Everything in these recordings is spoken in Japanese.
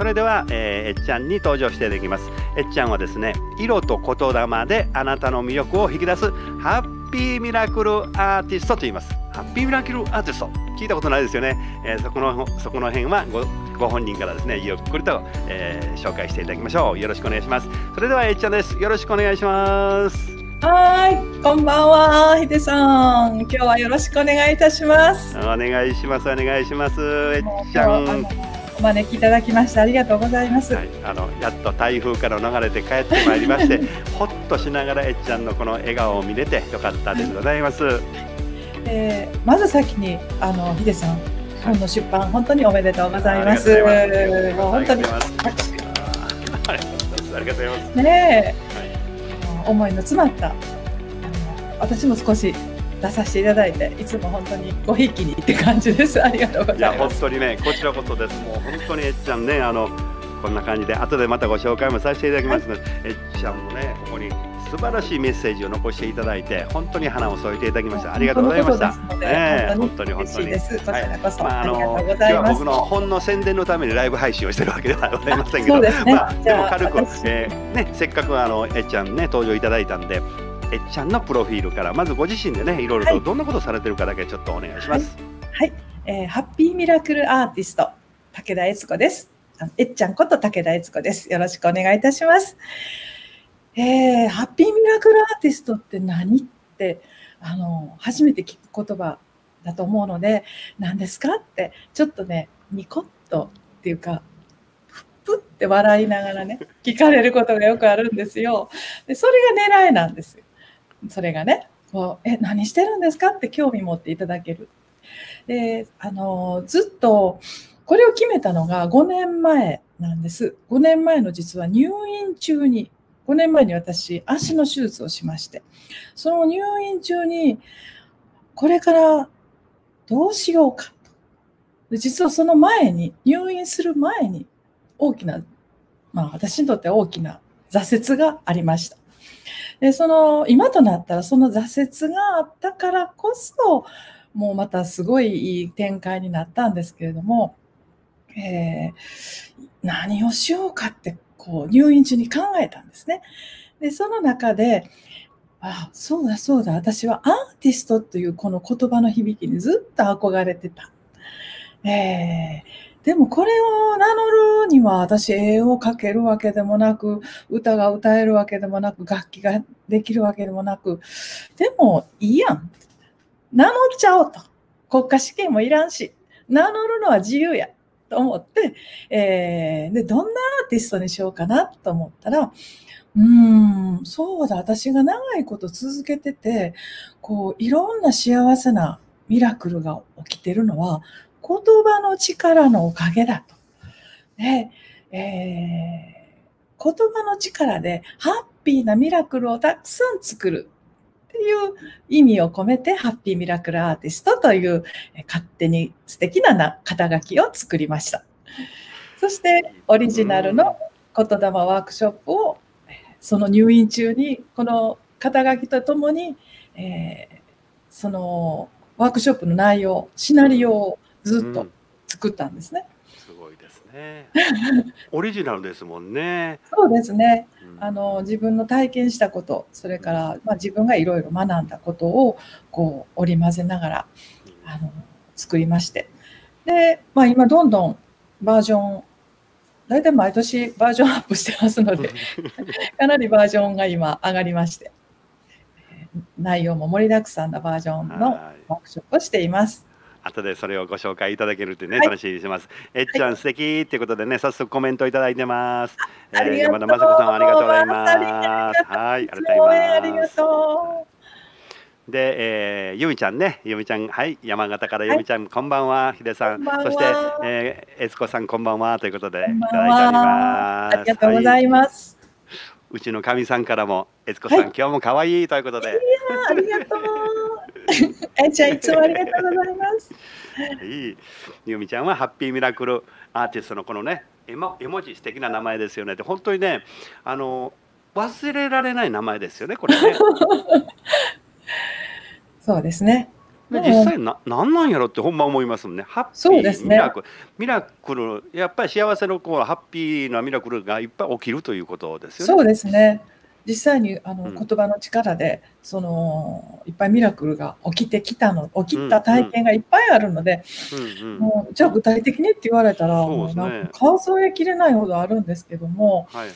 それでは、えっちゃんに登場していただきます。えっちゃんはですね、色と言霊であなたの魅力を引き出すハッピーミラクルアーティストと言います。ハッピーミラクルアーティスト、聞いたことないですよね。そこの辺はご本人からですね、ゆっくりと、紹介していただきましょう。よろしくお願いします。それではえっちゃんです。よろしくお願いします。はい、こんばんは、ひでさん。今日はよろしくお願いいたします。お願いします、お願いします。えっちゃん、お招きいただきましてありがとうございます。はい、やっと台風から逃れて帰ってまいりまして、ほっとしながらえっちゃんのこの笑顔を見れてよかったでございます。まず先にひでさん、本の出版本当におめでとうございます。本当にありがとうございます。ねえ。思いの詰まった私も少し出させていただいて、いつも本当にごひいきにって感じです。ありがとうございます。いや本当にね、こちらこそです。もう本当にえっちゃんね、こんな感じで後でまたご紹介もさせていただきますので、えっちゃんもね、ここに素晴らしいメッセージを残していただいて、本当に花を添えていただきました。ありがとうございました。本当に本当に。今日は僕の本の宣伝のためにライブ配信をしているわけではございませんけど、まあでも軽くね、せっかくえっちゃんね登場いただいたんで、えっちゃんのプロフィールからまずご自身でね、いろいろとどんなことをされてるかだけちょっとお願いします。はい、ハッピーミラクルアーティスト武田悦子です。えっちゃんこと武田悦子です。よろしくお願いいたします。ハッピーミラクルアーティストって何って初めて聞く言葉だと思うので、何ですかってちょっとね、ニコッとっていうかプッって笑いながらね聞かれることがよくあるんですよ。でそれが狙いなんですよ。それがね、こう何してるんですかって興味持っていただける。でずっとこれを決めたのが5年前なんです。5年前の実は入院中に。5年前に私、足の手術をしまして、その入院中に、これからどうしようかと。で実はその前に、入院する前に、大きな、私にとっては大きな挫折がありました。で、今となったら、その挫折があったからこそ、もうまたすごいいい展開になったんですけれども、何をしようかって、こう入院中に考えたんですね。でその中で、あ、そうだそうだ、私はアーティストというこの言葉の響きにずっと憧れてた。でもこれを名乗るには私絵を描けるわけでもなく、歌が歌えるわけでもなく、楽器ができるわけでもなく、でもいいやん。名乗っちゃおうと。国家試験もいらんし、名乗るのは自由や。と思って、でどんなアーティストにしようかなと思ったら、そうだ、私が長いこと続けてて、こういろんな幸せなミラクルが起きてるのは言葉の力のおかげだと。で、言葉の力でハッピーなミラクルをたくさん作るっていう意味を込めて、ハッピーミラクルアーティストという勝手に素敵な肩書きを作りました。そしてオリジナルの言霊ワークショップをその入院中にこの肩書きとともに、そのワークショップの内容、シナリオをずっと作ったんですね。すごいですね。オリジナルですもんね。そうですね。自分の体験したこと、それから、自分がいろいろ学んだことをこう織り交ぜながら作りまして、で、今どんどんバージョン、大体毎年バージョンアップしてますのでかなりバージョンが今上がりまして、内容も盛りだくさんなバージョンのワークショップをしています。後でそれをご紹介いただけるとね、楽しみにしてます。えっちゃん素敵っていうことでね、早速コメントいただいてます。山田雅子さんありがとうございます。はい、ありがとう。で、由美ちゃんね、由美ちゃん、はい、山形から由美ちゃん、こんばんは、ひでさん、そして悦子さんこんばんはということでいただいております。ありがとうございます。うちのかみさんからも悦子さん今日も可愛いということで。いやありがとう。じゃあいつもありがとうございます。ゆみちゃんはハッピーミラクルアーティストのこのね絵文字素敵な名前ですよね。で本当にね、忘れられない名前ですよね、これね。そうですね。で実際何なんやろってほんま思いますもんね。ハッピー、ね、ミラクル、やっぱり幸せのこうハッピーなミラクルがいっぱい起きるということですよね。そうですね。実際に言葉の力で、そのいっぱいミラクルが起きた体験がいっぱいあるので、もうじゃあ具体的にって言われたら、もうなんか数えきれないほどあるんですけども、はいは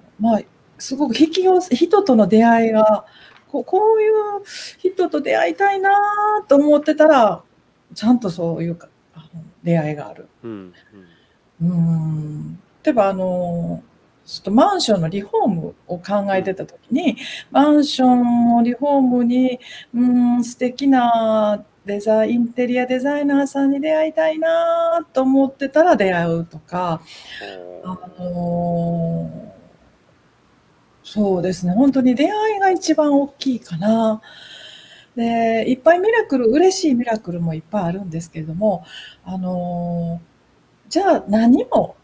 い、まあすごく人との出会いが、こういう人と出会いたいなと思ってたら、ちゃんとそういう出会いがある。例えばちょっとマンションのリフォームを考えてた時に、マンションのリフォームに素敵なインテリアデザイナーさんに出会いたいなと思ってたら出会うとか、そうですね、本当に出会いが一番大きいかな。で、いっぱいミラクル、嬉しいミラクルもいっぱいあるんですけれども、じゃあ何も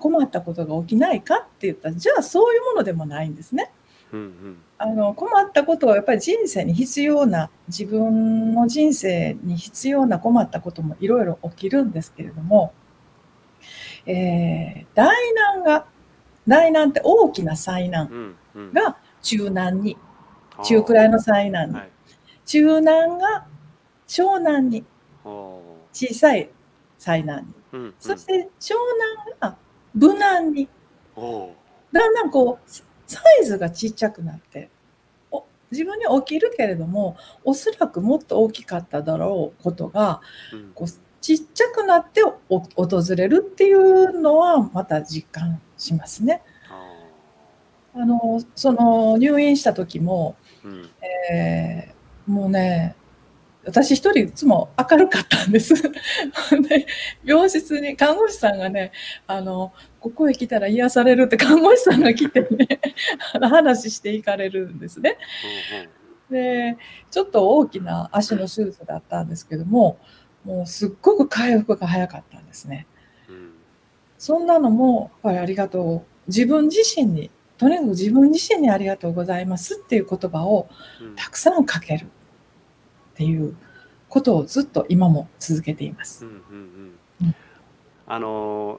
困ったことが起きないかって言ったら、じゃあそういうものでもないんですね。困ったことはやっぱり人生に必要な、自分の人生に必要な困ったこともいろいろ起きるんですけれども、大難って大きな災難が中難に、中くらいの災難に、中難が小難に、小さい災難に。そして小難が無難に、だんだんこうサイズがちっちゃくなって、自分に起きるけれども、おそらくもっと大きかっただろうことが、こうちっちゃくなって訪れるっていうのはまた実感しますね。その入院した時も、もうね、私一人いつも明るかったんです。で、病室に看護師さんがね、ここへ来たら癒されるって看護師さんが来てね、話していかれるんですね。で、ちょっと大きな足の手術だったんですけども、もうすっごく回復が早かったんですね。そんなのもやっぱりありがとう。自分自身に、とにかく自分自身にありがとうございますっていう言葉をたくさんかける。っていうことをずっと今も続けています。ちょ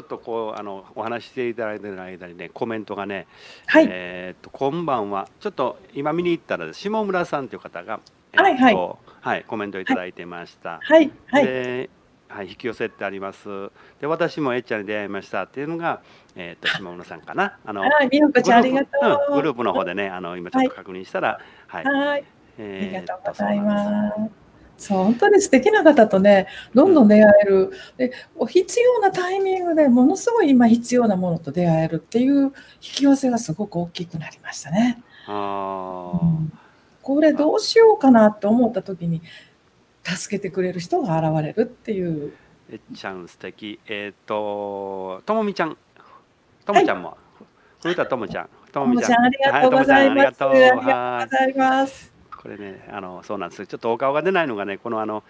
っとこうお話していただいている間にね、コメントがね、はい、こんばんは、ちょっと今見に行ったら下村さんという方が、はい、コメントいただいてました。はいはい。はい、引き寄せてあります。で、私もエッちゃんに出会いましたっていうのが、島村さんかな。みよこちゃん、ありがとう。グループの方でね、今ちょっと確認したら、はい。ありがとうございます。そう、本当に素敵な方とね、どんどん出会える。で、必要なタイミングでものすごい今必要なものと出会えるっていう引き寄せがすごく大きくなりましたね。これどうしようかなと思った時に助けてくれる人が現れるっていう。えっちゃん素敵。ともみちゃん、ともちゃんも、古田ともちゃん、ともみちゃん、ありがとうございます。ありがとうございます。これね、そうなんです。ちょっとお顔が出ないのがね、この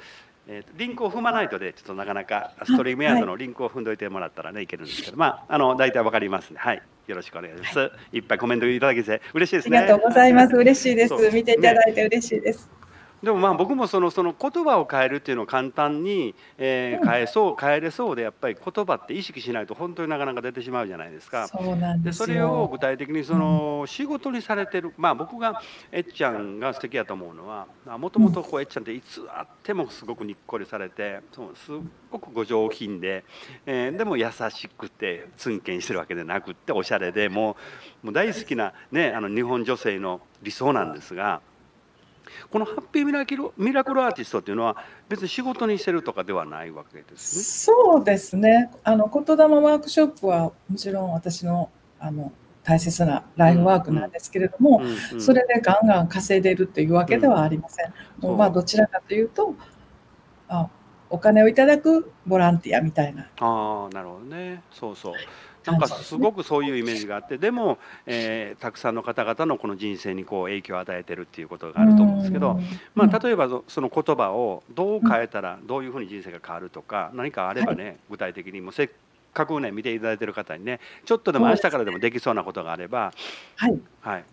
リンクを踏まないとで、ちょっとなかなかストリームヤードのリンクを踏んどいてもらったらね、いけるんですけど、まあ大体わかりますね。はい、よろしくお願いします。いっぱいコメントいただけて嬉しいですね。ありがとうございます。嬉しいです。見ていただいて嬉しいです。でもまあ僕もその言葉を変えるっていうのを簡単に変えれそうで、やっぱり言葉って意識しないと本当になかなか出てしまうじゃないですか。そうなんですよ。で、それを具体的に仕事にされてる、まあ僕がエッちゃんが素敵やと思うのは、もともとエッちゃんっていつあってもすごくにっこりされて、すごくご上品で、でも優しくてツンケンしてるわけでなくっておしゃれで、もう大好きなね、日本女性の理想なんですが。このハッピーミラクルアーティストっていうのは別に仕事にしてるとかではないわけですね。そうですね。言霊ワークショップはもちろん私の大切なライフワークなんですけれども、それでガンガン稼いでるというわけではありません。まあどちらかというと、お金をいただくボランティアみたいな。なるほどね。そうそう。なんかすごくそういうイメージがあって、でも、たくさんの方々のこの人生にこう影響を与えてるっていうことがあると思うんですけど、まあ、例えばその言葉をどう変えたらどういうふうに人生が変わるとか、何かあればね、具体的にもうせっかくね見ていただいてる方にね、ちょっとでも明日からでもできそうなことがあれば。はい、はい、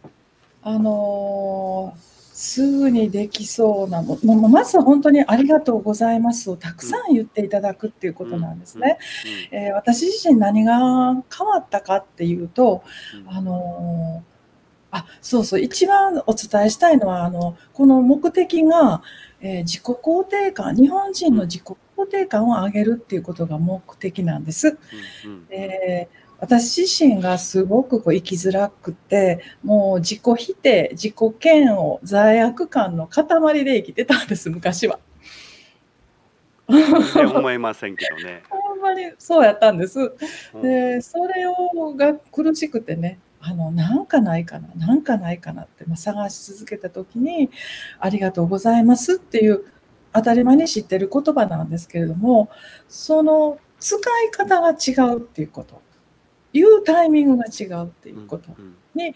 すぐにできそうなもの、まずは本当にありがとうございますをたくさん言っていただくっていうことなんですね。私自身何が変わったかっていうと、そうそう、一番お伝えしたいのは、この目的が、自己肯定感、日本人の自己肯定感を上げるっていうことが目的なんです。私自身がすごくこう生きづらくて、もう自己否定、自己嫌悪、罪悪感の塊で生きてたんです、昔は。思いませんけどね。ほんまにそうやったんです。で、それをが苦しくてね、なんかないかな、なんかないかなって、探し続けた時に、ありがとうございますっていう、当たり前に知ってる言葉なんですけれども、その使い方が違うっていうこと。いうタイミングが違うっていうことに、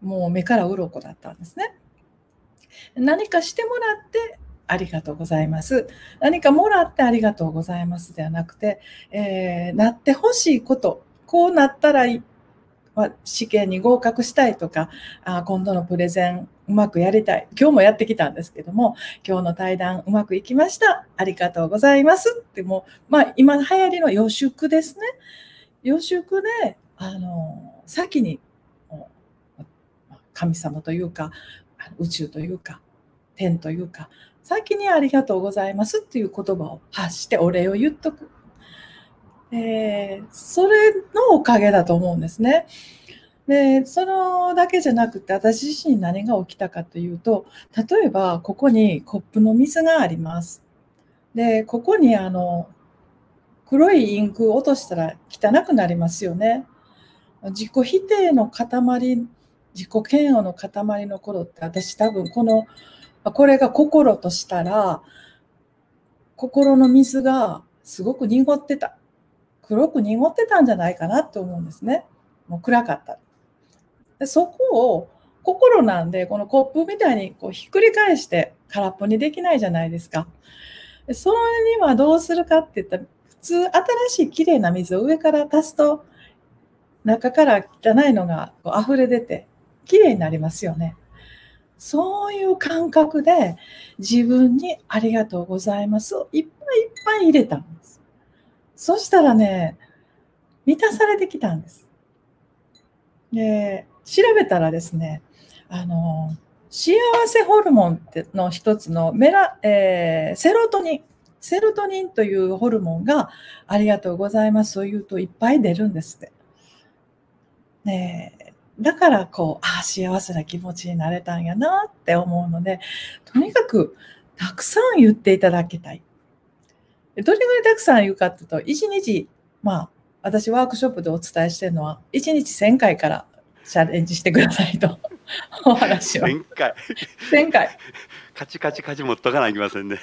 もう目から鱗だったんですね。何かしてもらってありがとうございます。何かもらってありがとうございますではなくて、なってほしいこと、こうなったら試験に合格したいとか、今度のプレゼンうまくやりたい。今日もやってきたんですけども、今日の対談うまくいきました。ありがとうございます。ってもう、今流行りの予祝ですね。予祝で先に神様というか宇宙というか天というか先にありがとうございますっていう言葉を発してお礼を言っとく、それのおかげだと思うんですね。で、それだけじゃなくて私自身何が起きたかというと、例えばここにコップの水があります。で、ここに黒いインクを落としたら汚くなりますよね。自己否定の塊、自己嫌悪の塊の頃って私多分これが心としたら、心の水がすごく濁ってた。黒く濁ってたんじゃないかなと思うんですね。もう暗かった。で、そこを心なんで、このコップみたいにひっくり返して空っぽにできないじゃないですか。で、それにはどうするかって言ったら、普通新しいきれいな水を上から足すと中から汚いのが溢れ出てきれいになりますよね。そういう感覚で自分にありがとうございますをいっぱいいっぱい入れたんです。そしたらね、満たされてきたんです。で、調べたらですね、幸せホルモンの一つのセロトニンというホルモンがありがとうございますと言うといっぱい出るんですって。だから幸せな気持ちになれたんやなって思うので、とにかくたくさん言っていただきたい。どれぐらいたくさん言うかっていうと、1日、私ワークショップでお伝えしてるのは、1日1000回からチャレンジしてくださいとお話を。1000回。カチカチカチ持っとかないといけませんね。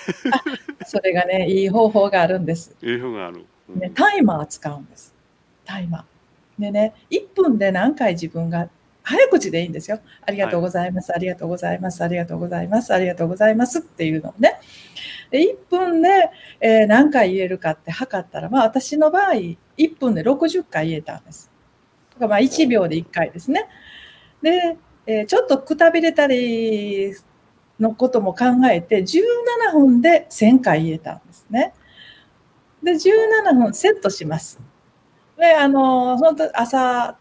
それがね、いい方法があるんです。いい方法がある。ね、タイマー使うんです。タイマー。でね、1分で何回自分が、早口でいいんですよ。ありがとうございます、ありがとうございます、ありがとうございます、ありがとうございますっていうのをね。で、1分で、何回言えるかって測ったら、私の場合、1分で60回言えたんです。とか1秒で1回ですね。で、ちょっとくたびれたり、のことも考えて17分で1000回言えたんですね。で、17分セットします。で、本当朝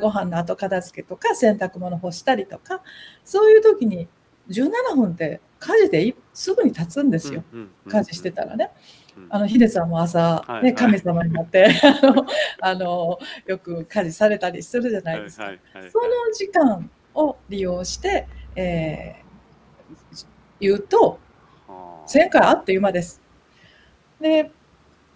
ごはんの後片付けとか洗濯物干したりとか、そういう時に17分って家事ですぐに経つんですよ。家事してたらね。ヒデさんも朝、ね、神様になってよく家事されたりするじゃないですか。その時間を利用して、言うと1000回あっという間です。で、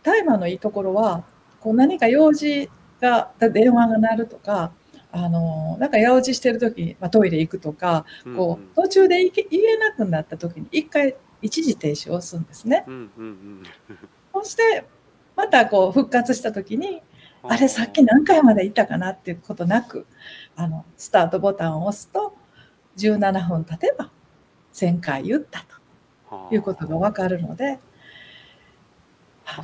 タイマーのいいところは何か用事が電話が鳴るとか、なんか用事してる時に、トイレ行くとか途中で言えなくなった時に1回一時停止をするんですね。そしてまた復活した時にあれさっき何回まで行ったかなっていうことなくスタートボタンを押すと17分経てば1000回言ったということがわかるので、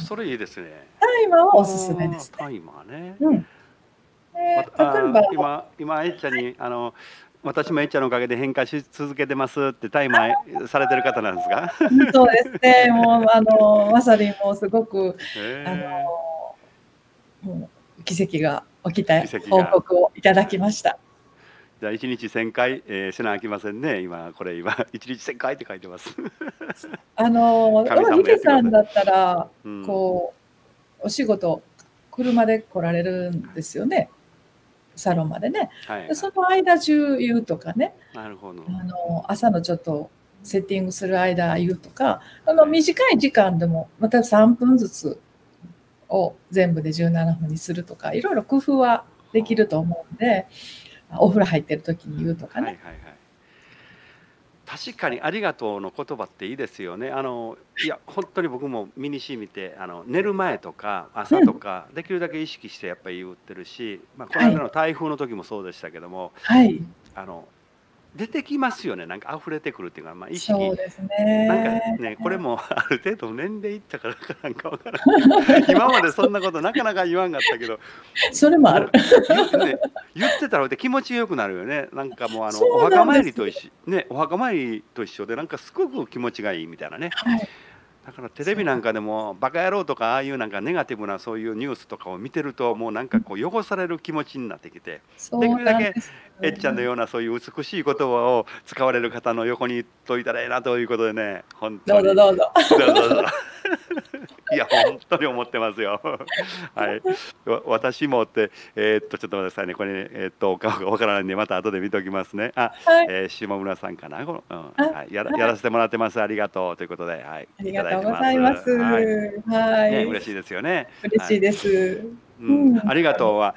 それいいですね。タイマーはおすすめですね。タイマーね。例えば今愛ちゃんに私もエッちゃんのおかげで変化し続けてますってタイマーされてる方なんですか？そうですね、もうまさにもうすごくもう奇跡が起きた報告をいただきました。じゃあ1日1000回、せなあきませんね。今1日1000回って書いてます。リケさんだったら、うん、こうお仕事車で来られるんですよね。サロンまでね、はい、でその間中言うとかね、なるほど、朝のちょっとセッティングする間言うとか、短い時間でもまた3分ずつを全部で17分にするとか、いろいろ工夫はできると思うんで、お風呂入ってる時に言うとかね。確かに「ありがとう」の言葉っていいですよね。いや本当に僕も身にしみて、寝る前とか朝とかできるだけ意識してやっぱり言ってるし、この間の台風の時もそうでしたけども、はい、出てきますよね、なんか溢れてくるっていうか、意識、そうですね、なんかね、これもある程度年齢いったからかなんかわからない今までそんなことなかなか言わんかったけどそれもある言ってたら気持ちよくなるよね。なんかもうお墓参りと一緒ね、お墓参りと一緒でなんかすごく気持ちがいいみたいなね、はい、だからテレビなんかでもバカ野郎とかああいうなんかネガティブなそういうニュースとかを見てると、もうなんかこう汚される気持ちになってきて、できるだけエッちゃんのようなそういう美しい言葉を使われる方の横にいっといたらいいなということでね、本当にどうぞいや本当に思ってますよはい、私もってちょっと待ってくださいね、これね、お顔がわからないんでまた後で見ておきますね。はい、下村さんかな、やらせてもらってます、ありがとうということで、はい、ありがとうございます。はい、嬉しいですよね。嬉しいです。うん、ありがとうは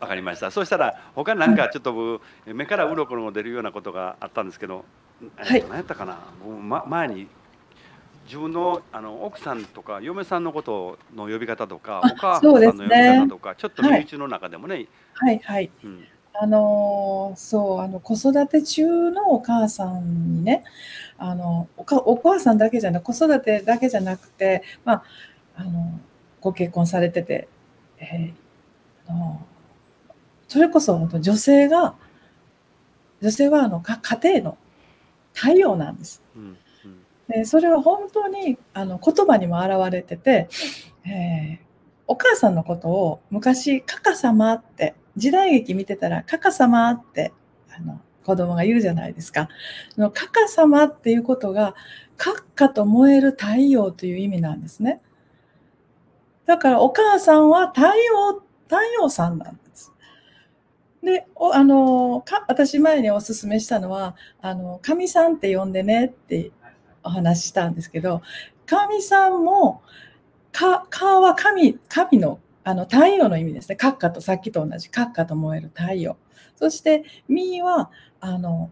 わかりました。そうしたら他なんかちょっと目から鱗の出るようなことがあったんですけど、何やったかな、前に自分の奥さんとか嫁さんのことの呼び方とか、お母さんの呼び方とか、ちょっと身内の中でもね、はいはい、そう子育て中のお母さんにね、お母さんだけじゃなく、子育てだけじゃなくて、ご結婚されてて。それこそ本当女性は家庭の太陽なんです。でそれは本当に言葉にも表れてて、お母さんのことを昔「かか様」って、時代劇見てたら「かか様」って子供が言うじゃないですか。その「かか様」っていうことが「かっかと燃える太陽」という意味なんですね。だからお母さんは太陽さんなんです。で、私前におすすめしたのは、かみさんって呼んでねってお話ししたんですけど、かみさんも、かは神の、太陽の意味ですね。かっかと、さっきと同じ、かっかと燃える太陽。そして、みは、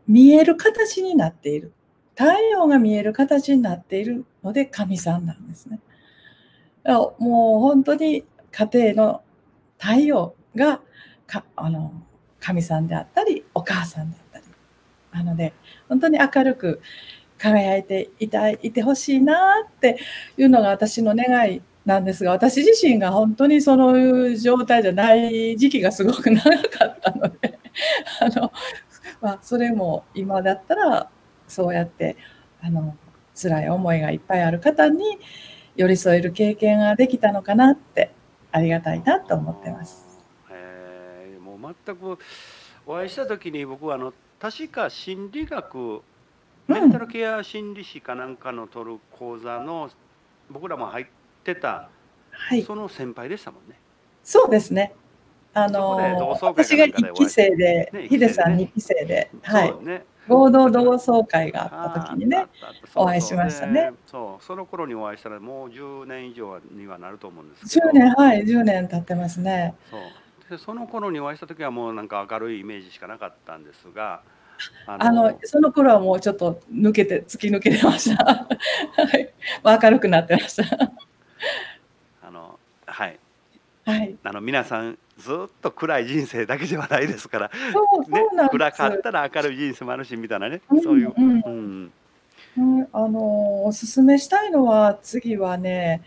見える形になっている。太陽が見える形になっているので、かみさんなんですね。もう本当に家庭の太陽が神さんであったりお母さんであったりなので、本当に明るく輝いていてほしいなっていうのが私の願いなんですが、私自身が本当にそのいう状態じゃない時期がすごく長かったのでそれも今だったらそうやって辛い思いがいっぱいある方に寄り添える経験ができたのかなって、ありがたいなと思ってます。もう全くお会いした時に、僕は確か心理学、メンタルケア心理士かなんかの取る講座の僕らも入ってた、はい、その先輩でしたもんね。そうですね。私が1期生で、ヒデさん2期生で、はい。合同同窓会があった時にね、お会いしましたね。そう、その頃にお会いしたらもう10年以上にはなると思うんですけど。10年、はい、10年経ってますね。そう。で、その頃にお会いした時はもうなんか明るいイメージしかなかったんですが、その頃はもうちょっと突き抜けてました。はい、明るくなってました。はい。はい、皆さんずっと暗い人生だけではないですから、暗かったら明るい人生もあるしみたいなね、そういう。おすすめしたいのは、次はね、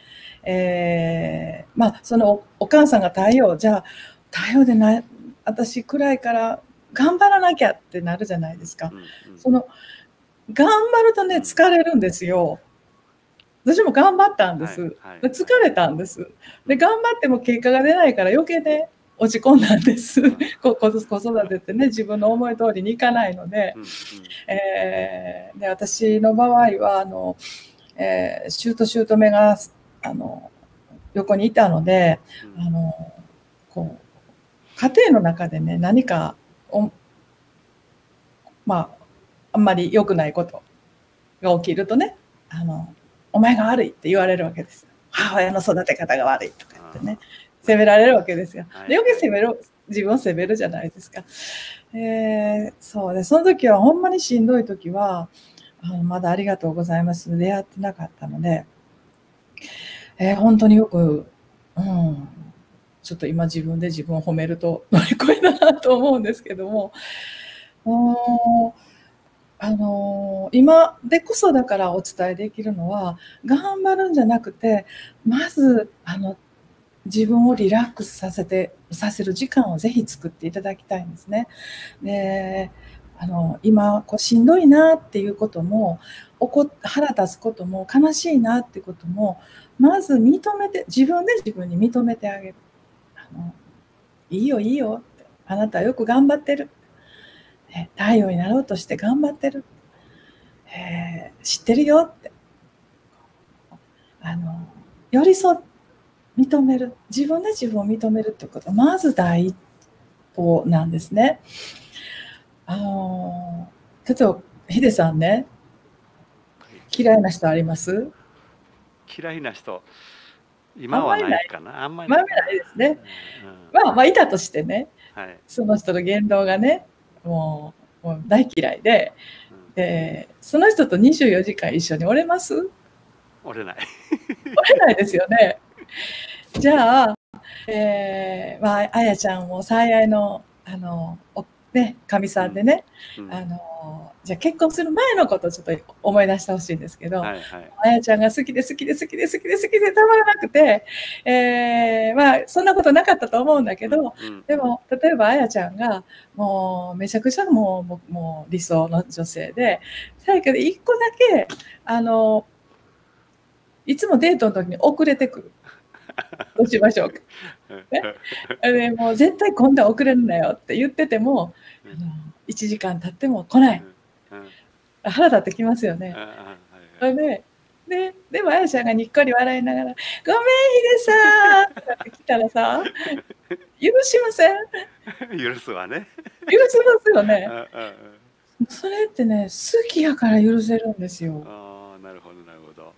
そのお母さんが太陽、じゃあ太陽で私暗いから頑張らなきゃってなるじゃないですか。その頑張るとね、疲れるんですよ。私も頑張ったんです。疲れたんです。で、頑張っても結果が出ないから余計ね、落ち込んだんです。子育てってね、自分の思い通りにいかないので、で、私の場合は姑が横にいたので、こう家庭の中でね、何かまああんまり良くないことが起きるとね、お前が悪いって言われるわけです。母親の育て方が悪いとか言ってね、責められるわけですよ。で、余計自分を責めるじゃないですか。そうで、その時はほんまにしんどい時はまだありがとうございます出会ってなかったので、本当によく、ちょっと今自分で自分を褒めると乗り越えだなと思うんですけども、今でこそだからお伝えできるのは、頑張るんじゃなくて、まず自分をリラックスさせる時間をぜひ作っていただきたいんですね。で、今しんどいなっていうことも腹立つことも悲しいなってことも、まず認めて、自分で自分に認めてあげる。いいよいいよって、あなたはよく頑張ってる、太陽になろうとして頑張ってる、知ってるよって、寄り添って認める、自分で自分を認めるってことがまず第一歩なんですね。ちょっとヒデさんね、嫌いな人あります？嫌いな人、今はないかな。あんまりないですね。まあいたとしてね、その人の言動がね、もう大嫌いで、その人と24時間一緒におれます？折れない。折れないですよね。じゃあ、あやちゃんも最愛のかみさんでね、じゃあ結婚する前のことをちょっと思い出してほしいんですけど、あやちゃんが好きで好きで好きで好きで好きでたまらなくて、そんなことなかったと思うんだけど、でも例えばあやちゃんがもうめちゃくちゃもう理想の女性で、だけど一個だけいつもデートの時に遅れてくる。どうしましょうか。ね、もう絶対今度は遅れるなよって言ってても、1時間経っても来ない。腹立ってきますよね。でもあやちゃんがにっこり笑いながら「ごめんヒデさん」って来たらさ、許しません？許すわね。許しますよね。それってね、好きやから許せるんですよ。ああ、なるほどなるほど。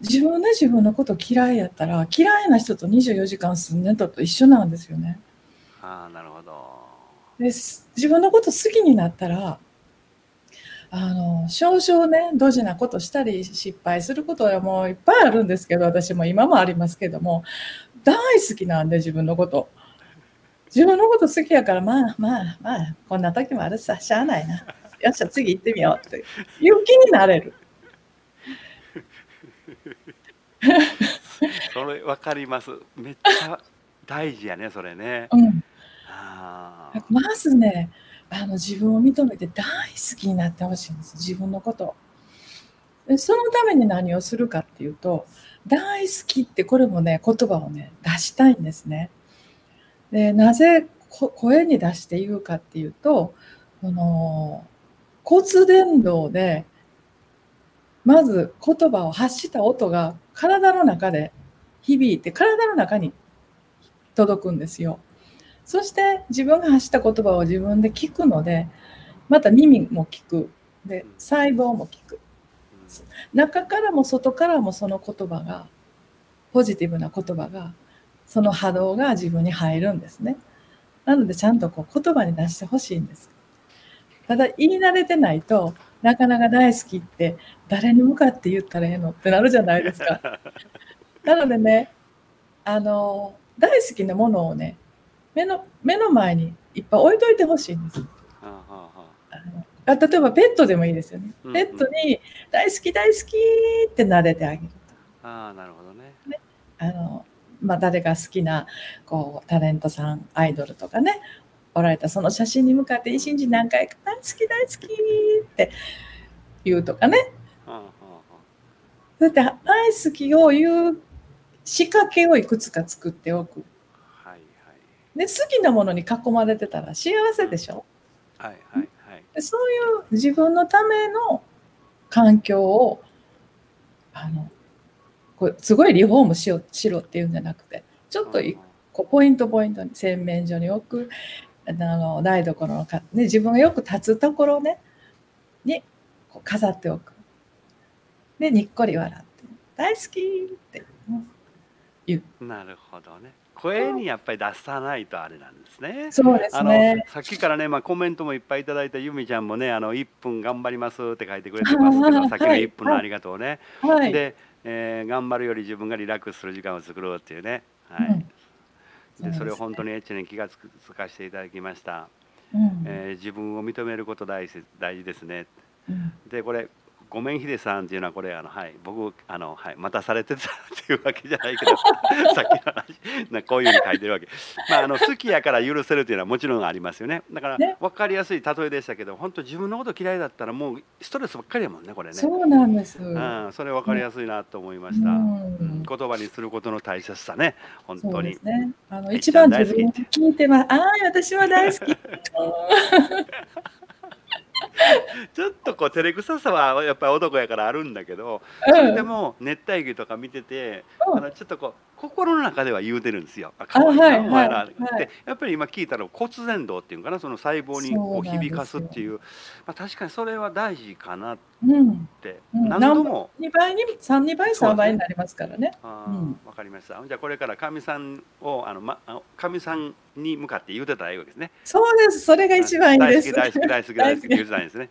自分で自分のこと嫌いやったら、嫌いな人と24時間住んでたと一緒なんですよね。ああ、なるほど。で、自分のこと好きになったら、少々ね、ドジなことしたり失敗することはもういっぱいあるんですけど、私も今もありますけども、大好きなんで自分のこと。自分のこと好きやから、まあこんな時もあるさ、しゃあないな。よっしゃ、次行ってみようっていう気になれる。それ分かります。めっちゃ大事やね、それね。まずね、自分を認めて大好きになってほしいんです、自分のこと。そのために何をするかっていうと、大好きって、これもね、言葉をね、出したいんですね。で、なぜ声に出して言うかっていうと、骨伝導でまず言葉を発した音が体の中で響いて、体の中に届くんですよ。そして自分が発した言葉を自分で聞くので、また耳も聞く、で細胞も聞く、中からも外からもその言葉が、ポジティブな言葉が、その波動が自分に入るんですね。なのでちゃんと言葉に出してほしいんです。ただ言い慣れてないと、なかなか大好きって誰に向かって言ったらええのってなるじゃないですか。なのでね、大好きなものをね、目の前にいっぱい置いといてほしいんです。例えばペットでもいいですよね。ペットに大好き大好きって撫でてあげると。ああ、なるほどね。ね、誰が好きなタレントさん、アイドルとかね、おられたその写真に向かって「イシンジ何回か大好き大好き」って言うとかね。そうやって「大好き」を言う仕掛けをいくつか作っておく。で好きなものに囲まれてたら幸せでしょ。そういう自分のための環境をこれすごいリフォームしろっていうんじゃなくて、ちょっとこうポイントに洗面所に置く、台所のね、自分がよく立つところ、ね、にこう飾っておく。でにっこり笑って「大好き」って言う。なるほどね。声にやっぱり出さないとあれなんですね。そうですね。さっきからね、コメントもいっぱいいただいたゆみちゃんもね、1分頑張りますって書いてくれてますけど、さっきの1分のありがとうね。はい、で、頑張るより自分がリラックスする時間を作ろうっていうね。はい。で、それを本当にエッチに気が付かせていただきました。自分を認めること大事ですね。で、これ。ごめんヒデさんっていうのはこれはい、僕待たされてたっていうわけじゃないけどさっきの話こういうふうに書いてるわけ、好きやから許せるというのはもちろんありますよね。だから分かりやすい例えでしたけど、本当自分のこと嫌いだったらもうストレスばっかりやもんね、これね。そうなんです。それ分かりやすいなと思いました。言葉にすることの大切さね、本当に。一番自分聞いてます。ああ、私は大好き。ちょっと照れくささはやっぱり男やからあるんだけど、それでも熱帯魚とか見てて、ちょっと心の中では言うてるんですよ。かわいいなお前らってやっぱり今聞いたら骨伝導っていうかな、その細胞にこう響かすっていう、確かにそれは大事かなって。何度も2倍に3倍3倍になりますからね。わかりました。じゃあこれからかみさんをかみさんに向かって言うてたらいいわけですね。そうです。それが一番いいです。大好き大好き大好き大好き言うてたんですね。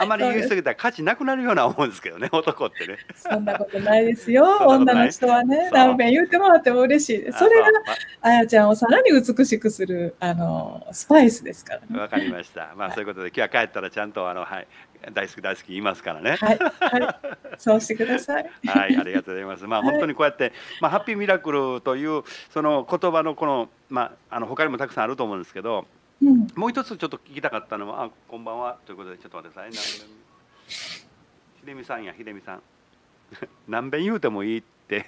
あまり言い過ぎたら価値なくなるような思うんですけどね、男ってね。そんなことないですよ。女の人はね、何遍言うてもらっても嬉しいです。それがあやちゃんをさらに美しくするスパイスですからね。わかりました。そういうことで今日は帰ったらちゃんとはい、大好き大好き言いますからね。はい、そうしてください。はい、ありがとうございます。本当にこうやってハッピーミラクルというその言葉のこの他にもたくさんあると思うんですけど。もう一つちょっと聞きたかったのは、こんばんはということで、ちょっと待ってください。秀美さん。何遍言うてもいいって、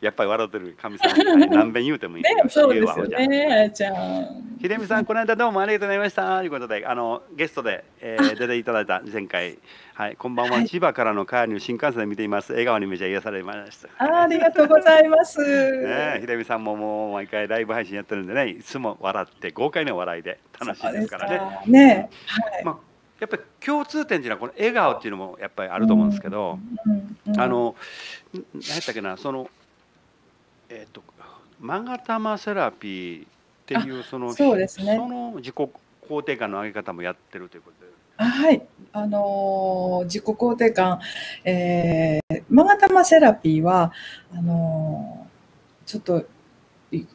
やっぱり笑ってる神さん。何遍言うてもいい。そうですよね。秀美さん、この間どうもありがとうございました。ということで、ゲストで出ていただいた前回。はい、こんばんは。千葉からの帰りを新幹線で見ています。笑顔にめちゃ癒されました。ありがとうございます。ね、秀美さんももう毎回ライブ配信やってるんでね、いつも笑って豪快な笑いで楽しいですからね。ね、はい。やっぱり共通点っていうのはこの笑顔っていうのもやっぱりあると思うんですけど、何やったっけな、そのマガタマセラピーっていうそうですね、その自己肯定感の上げ方もやってるということで。はい、自己肯定感、マガタマセラピーはちょっと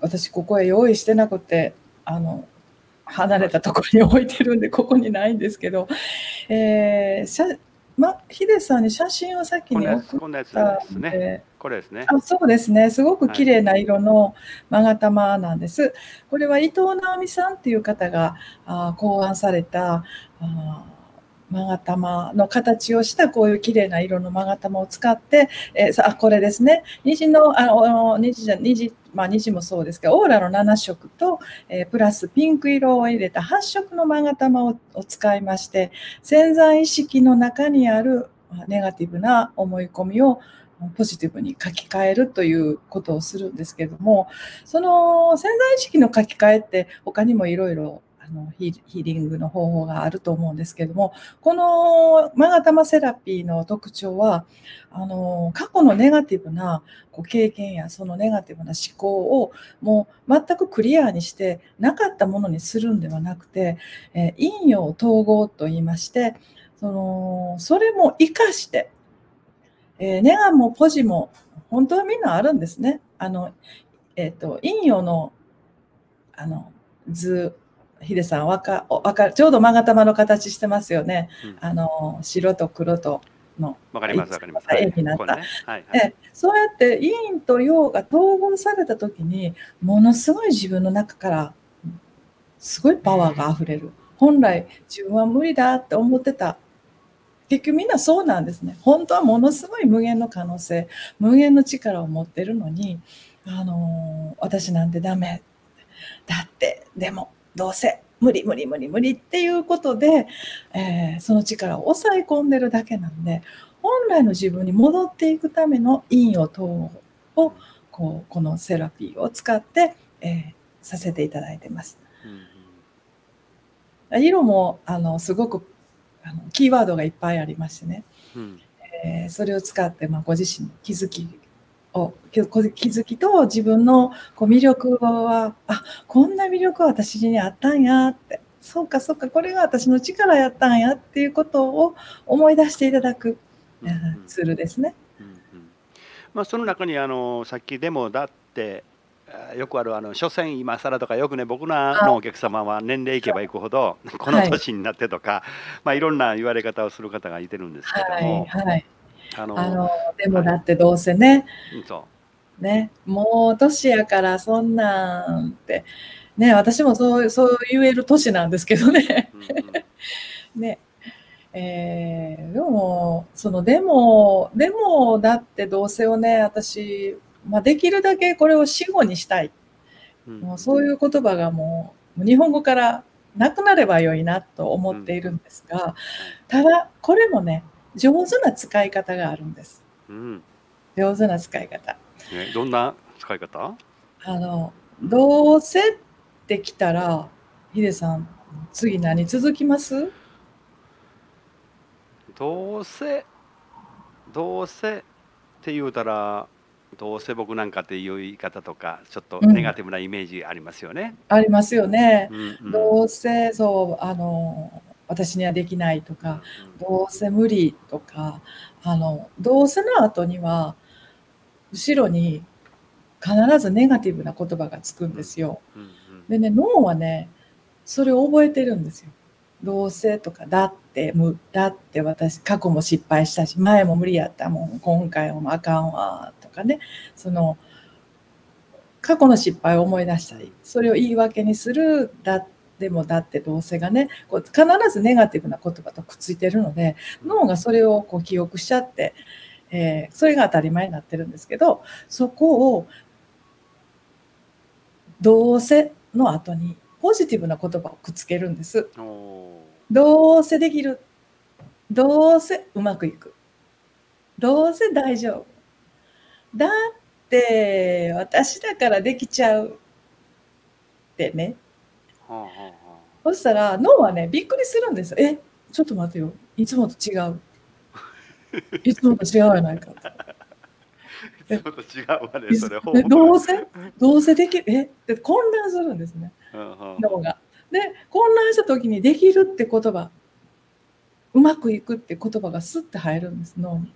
私ここへ用意してなくて離れたところに置いてるんで、ここにないんですけど、ヒデさんに写真をさっきに送ったこんなやつですね。これですね。そうですね。すごく綺麗な色のマガタマなんです。これは伊藤直美さんっていう方が考案されたマガタマの形をしたこういう綺麗な色のマガタマを使って、これですね。虹もそうですけど、オーラの7色と、プラスピンク色を入れた8色のマガタマを使いまして、潜在意識の中にあるネガティブな思い込みをポジティブに書き換えるということをするんですけれども、その潜在意識の書き換えって他にもいろいろヒーリングの方法があると思うんですけれども、このマガタマセラピーの特徴は過去のネガティブな経験やそのネガティブな思考をもう全くクリアにしてなかったものにするんではなくて、陰陽統合といいまして、それも生かして、ネガもポジも本当はみんなあるんですね。陰陽の図、ヒデさんちょうどマガタマの形してますよね。白と黒との絵になった。そうやって陰と陽が統合された時にものすごい自分の中からすごいパワーがあふれる。本来自分は無理だって思ってた。結局みんなそうなんですね。本当はものすごい無限の可能性、無限の力を持ってるのに、私なんてダメ。だって、でも、どうせ、無理無理無理無理っていうことで、その力を抑え込んでるだけなんで、本来の自分に戻っていくための陰陽等を、このセラピーを使って、させていただいてます。うん、色もすごくキーワードがいっぱいありましてね、うんそれを使って、ご自身の気づきと自分の魅力はこんな魅力は私にあったんやってそうかそうかこれが私の力やったんやっていうことを思い出していただくツールですね。その中にさっきでもだってよくある所詮今更とかよくね僕のお客様は年齢いけばいくほどこの年になってとか、いろんな言われ方をする方がいてるんですけども。はいでもだってどうせね、もう年やからそんなんって、私もそう言える年なんですけどね。でもでもだってどうせをね私、できるだけこれを死語にしたい、もうそういう言葉がもう日本語からなくなればよいなと思っているんですが、ただこれもね上手な使い方があるんです。上手な使い方。どんな使い方？どうせってきたら、ヒデさん、次何続きます？どうせって言うたら、どうせ僕なんかっていう言い方とか、ちょっとネガティブなイメージありますよね。ありますよね。どうせそう私にはできないとかどうせ無理とかどうせの後には後ろに必ずネガティブな言葉がつくんですよ。でね脳はねそれを覚えてるんですよ。どうせとかだって私過去も失敗したし前も無理やったもん今回もあかんわとかねその過去の失敗を思い出したりそれを言い訳にするだってでもだってどうせがね必ずネガティブな言葉とくっついてるので脳がそれを記憶しちゃって、それが当たり前になってるんですけどそこをどうせの後にポジティブな言葉をくっつけるんです。どうせできるどうせうまくいくどうせ大丈夫だって私だからできちゃうってね。そしたら脳はねびっくりするんですよ。ちょっと待てよいつもと違ういつもと違うやないかいつもと違うわねそれどうせできるって混乱するんですね脳が。で混乱した時に「できる」って言葉「うまくいく」って言葉がスッて入るんです脳に。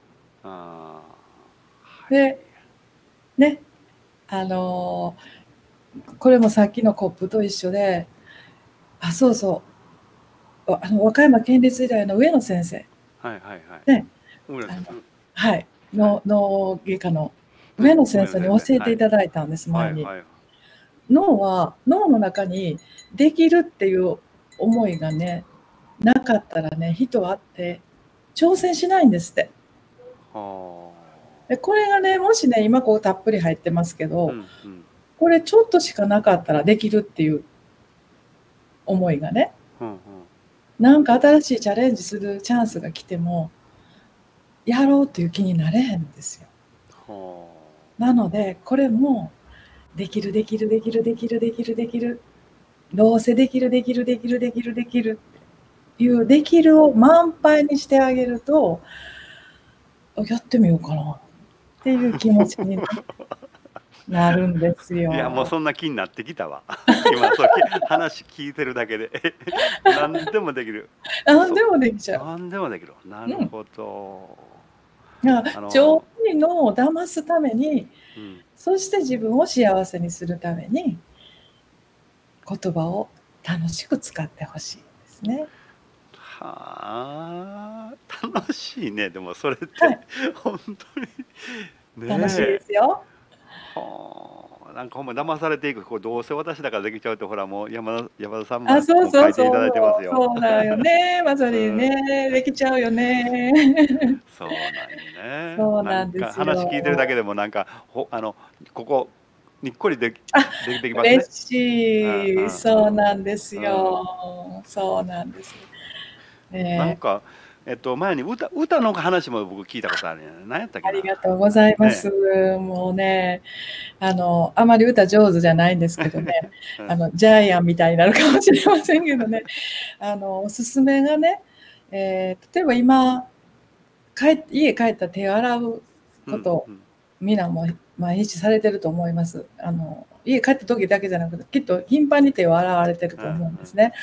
でねこれもさっきのコップと一緒でそうそう和歌山県立医大の上野先生脳外科の上野先生に教えていただいたんです前に。脳は脳の中にできるっていう思いがねなかったらね人はあって挑戦しないんですって。これがねもしね今たっぷり入ってますけど。これちょっとしかなかったらできるっていう思いがね、なんか新しいチャレンジするチャンスが来てもやろうという気になれへんんですよ。なのでこれもできるできるできるできるできるできるどうせできるできるできるできるできるっていうできるを満杯にしてあげるとやってみようかなっていう気持ちになる。なるんですよ。いやもうそんな気になってきたわ。今話聞いてるだけで何でもできる。何でもできちゃう。何でもできる。なるほど。上手に脳を騙すために、そして自分を幸せにするために言葉を楽しく使ってほしいですね。はあ楽しいね。でもそれって、本当に、ね、楽しいですよ。なんかほんま騙されていく、こうどうせ私だからできちゃうと、ほらもう山田さんも書いていただいてますよ。そうだよね、まさにね、できちゃうよね。そうなんね。そうなんですよ。話聞いてるだけでもなんかここにっこりできますね。嬉しい、そうなんですよ。そうなんです。なんか。前に歌の話も僕聞いたことあるんやね。何やったっけな。ありがとうございます。ね、もうね、あまり歌上手じゃないんですけどね、ジャイアンみたいになるかもしれませんけどね、おすすめがね、例えば今家帰ったら手を洗うこと、みんなも毎日されてると思います。家帰った時だけじゃなくて、きっと頻繁に手を洗われてると思うんですね。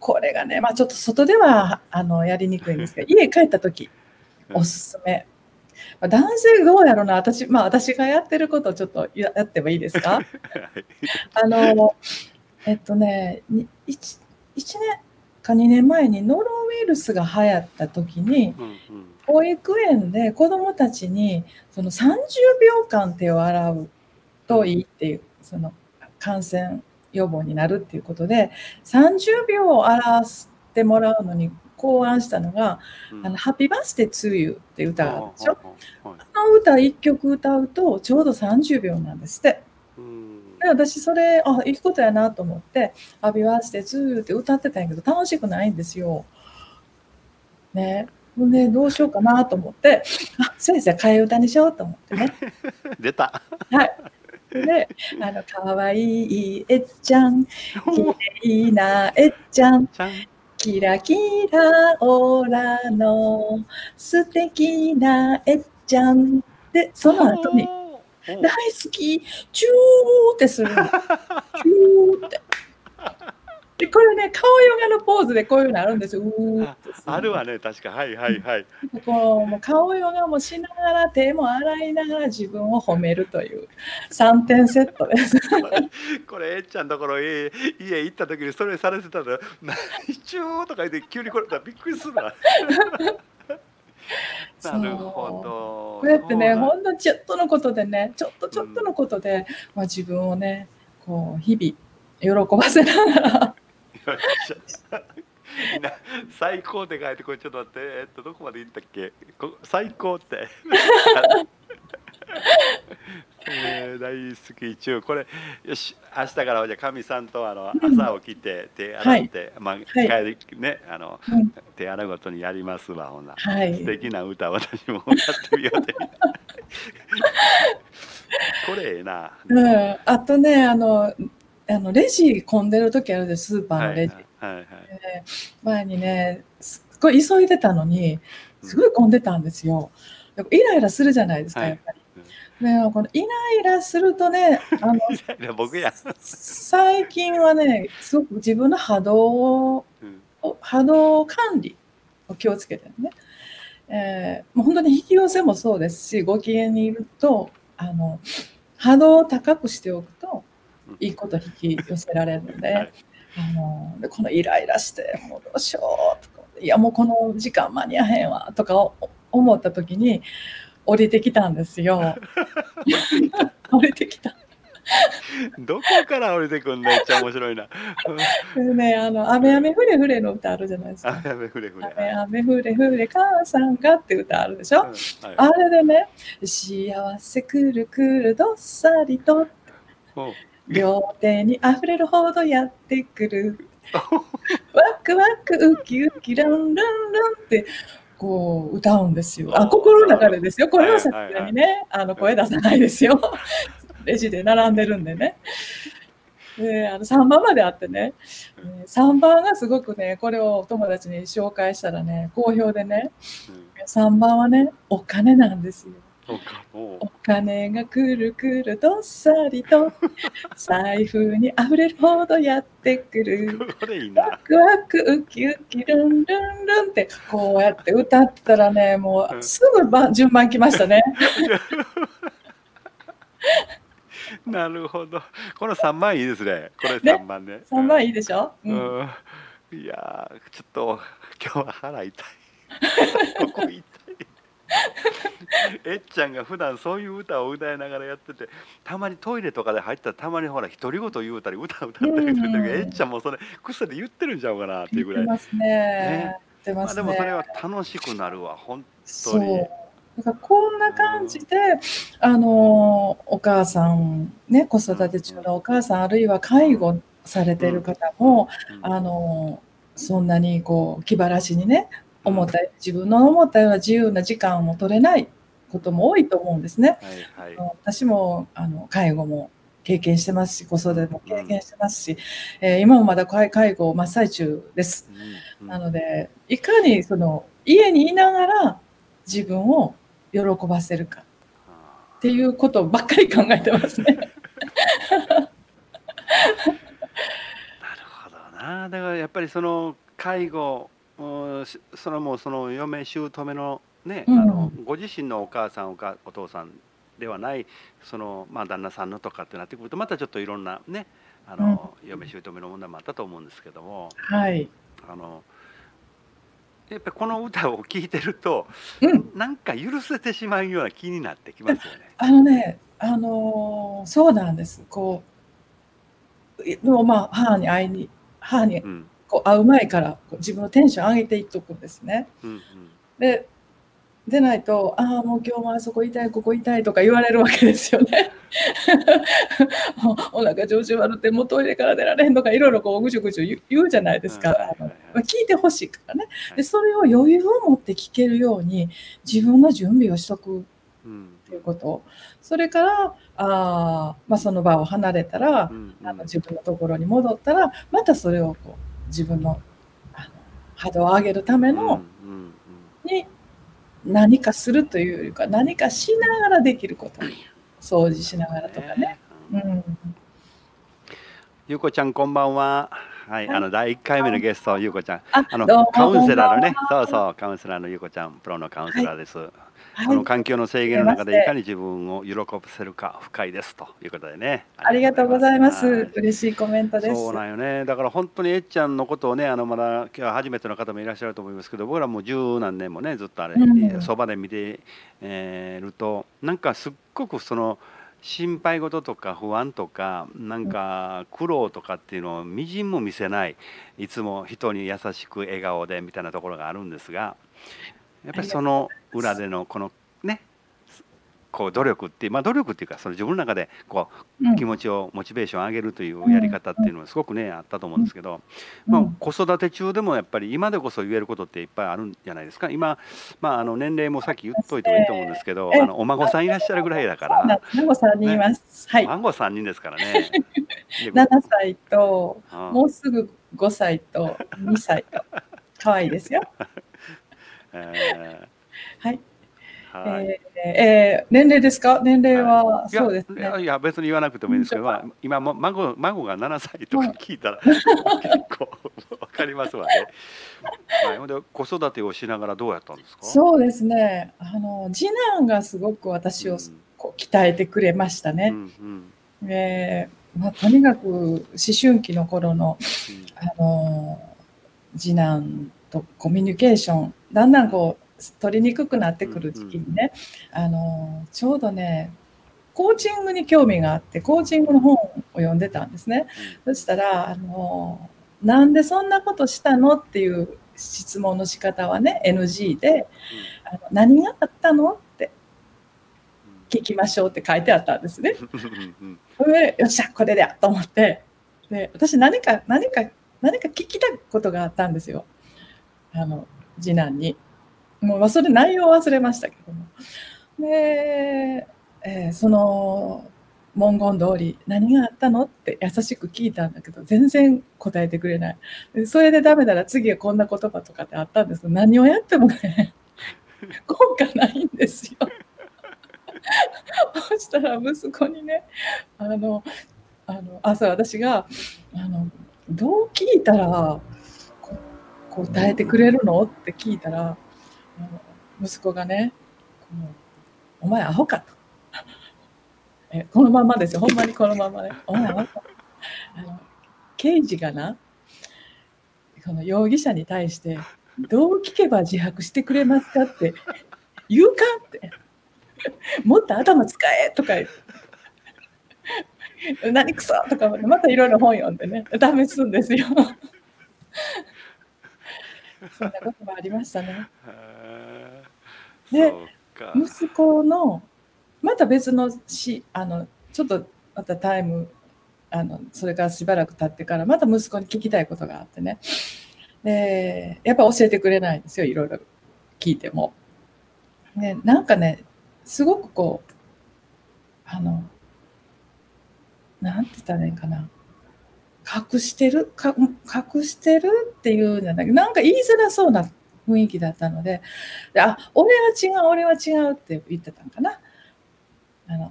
これがね、まあちょっと外ではやりにくいんですけど、家帰った時おすすめ。男性どうやろうな、私がやってることをちょっとやってもいいですか？1年か2年前にノロウイルスが流行った時に、保育園で子どもたちにその30秒間手を洗うといいっていう。その感染予防になるっていうことで30秒を表してもらうのに考案したのが「ハッピーバースデーツーユー」って歌があるでしょ。あの歌1曲歌うとちょうど30秒なんですって。で私それいいことやなと思って「ハッピーバースデーツーユー」って歌ってたんやけど楽しくないんですよ。ねね、どうしようかなと思って先生替え歌にしようと思ってね。出た。はいで、かわいいえっちゃん、きれいなえっちゃん、キラキラオーラの素敵なえっちゃんで、その後に大好きチューってするの。チューって。でこれね、顔ヨガのポーズでこういうのあるんですよ。あるわね、確か。はいはいはい。こうもう顔ヨガもしながら手も洗いながら自分を褒めるという3点セットです。これえっちゃんところ家行った時にそれされてたら「何ちゅう」とか言って急にこれびっくりするな。なるほど。こうやってね、ほんのちょっとのことでね、ちょっとのことで、まあ、自分をねこう日々喜ばせながら。最高って書いて、これちょっと待って、どこまで行ったっけ、最高って大好き中、これよし明日からはじゃあかみさんと朝起きて手洗って、まあ帰りね手洗うごとにやりますわ。ほんな素敵な歌私も歌ってみようって。これええな。あとねレジ混んでる時あるで、スーパーのレジ。前にね、すっごい急いでたのに、すごい混んでたんですよ。イライラするじゃないですか、やっぱり。ね、このイライラするとね、僕や。最近はね、すごく自分の波動管理を気をつけてね。もう本当に引き寄せもそうですし、ご機嫌にいると、波動を高くしておくと、いいこと引き寄せられるので、はい、でこのイライラしてもうどうしようとか、いやもうこの時間間に合わへんわとか思った時に降りてきたんですよ。降りてきた。どこから降りてくんの、めっちゃ面白いな。ね、雨雨ふれふれの歌あるじゃないですか。雨ふれふれ。雨ふれふれ母さんがって歌あるでしょ。うん、はい、あれでね、幸せくるくるどっさりと。両手に溢れるほどやってくるワクワクウキウキランランランってこう歌うんですよ。心の中でですよ。これはさすがにね声出さないですよ。レジで並んでるんでね。で3番まであってね、3番がすごくね、これをお友達に紹介したらね好評でね、3番はねお金なんですよ。お金がくるくるどっさりと財布にあふれるほどやってくるワクワクウキウキルンルンルンってこうやって歌ったらね、もうすぐ順番来ましたね。なるほど。この3番いいですね。これ3番ね。3番いいでしょ。いやちょっと今日は腹痛い。ここ痛い。えっちゃんが普段そういう歌を歌いながらやってて、たまにトイレとかで入ったらたまにほら独り言言うたり歌ったりするんだけど、えっちゃんもそれ癖で言ってるんちゃうかなっていうぐらい。まあでもそれは楽しくなるわ本当に。だからこんな感じでお母さんね、子育て中のお母さん、あるいは介護されてる方も、そんなにこう気晴らしにね、自分の思ったような自由な時間を取れないことも多いと思うんですね。私も介護も経験してますし、子育ても経験してますし、今もまだ介護真っ最中です。なので、いかにその家にいながら自分を喜ばせるかっていうことばっかり考えてますね。だからやっぱりその介護、それもその嫁姑のね、ご自身のお母さんお父さんではないそのまあ旦那さんのとかってなってくると、またちょっといろんなね嫁姑の問題もあったと思うんですけども、はい、やっぱりこの歌を聴いてると、なんか許せてしまうような気になってきますよね。そうなんです。こうまあ母にこう会う前から自分のテンション上げていっとくんですね。で出ないと「ああもう今日もあそこ痛いここ痛い」とか言われるわけですよね。お腹調子悪ってもうトイレから出られへんとかいろいろこうぐちゅぐちゅ言うじゃないですか。聞いてほしいからね。でそれを余裕を持って聞けるように自分の準備をしとくっていうこと。それからその場を離れたら自分のところに戻ったらまたそれをこう自分の波動を上げるためのに何かするというよりか何かしながらできること、掃除しながらとかね。ゆうこちゃんこんばんは。はい、第1回目のゲストゆうこちゃん、カウンセラーのね、そうそうカウンセラーのゆうこちゃん、プロのカウンセラーです。環境の制限の中でいかに自分を喜ばせるか深いですということでね。ありがとうございます。嬉しいコメントです。そうなんよね。だから本当にえっちゃんのことをね、まだ今日は初めての方もいらっしゃると思いますけど、僕らもう十何年もねずっとそばで見てると、なんかすっごくその心配事とか不安とかなんか苦労とかっていうのをみじんも見せない、いつも人に優しく笑顔でみたいなところがあるんですが。やっぱりその裏でのこのねこう努力っていう、努力っていうかその自分の中でこう気持ちをモチベーション上げるというやり方っていうのはすごくねあったと思うんですけど、子育て中でもやっぱり今でこそ言えることっていっぱいあるんじゃないですか。今年齢もさっき言っといてもいいと思うんですけど、お孫さんいらっしゃるぐらいだから。孫3人います。孫3人ですからね。7歳ともうすぐ5歳と2歳と可愛いですよ。はい。年齢ですか？年齢はそうですね。いや別に言わなくてもいいんですけど、今も孫が7歳とか聞いたら結構わかりますわね。で子育てをしながらどうやったんですか？そうですね。次男がすごく私を鍛えてくれましたね。とにかく思春期の頃の次男とコミュニケーションだんだんこう取りにくくなってくる時期にね、ちょうどねコーチングに興味があってコーチングの本を読んでたんですね。そしたらなんでそんなことしたのっていう質問の仕方はね NG で何があったのって聞きましょうって書いてあったんですね。それでよっしゃこれだと思って、で私何か聞きたいことがあったんですよ。次男にもう忘れ内容忘れましたけども、で、その文言通り何があったのって優しく聞いたんだけど全然答えてくれない。それでダメなら次はこんな言葉とかってあったんですけど、何をやってもね効果ないんですよ。そしたら息子にね朝私がどう聞いたら答えてくれるのって聞いたら息子がね「お前アホか」とこのままですよ、ほんまにこのままね、「お前アホか」刑事がなこの容疑者に対して「どう聞けば自白してくれますか」って言うかってもっと頭使えとか何くそとかまたいろいろ本読んでね試すんですよそんなこともありましたね。で息子のまた別のちょっとまたタイムそれからしばらく経ってからまた息子に聞きたいことがあってね、やっぱ教えてくれないんですよいろいろ聞いても。ね、なんかねすごくこうなんて言ったらいいかな、隠してるっていうんじゃない、なんか言いづらそうな雰囲気だったので「あ、俺は違う俺は違う」って言ってたんかな。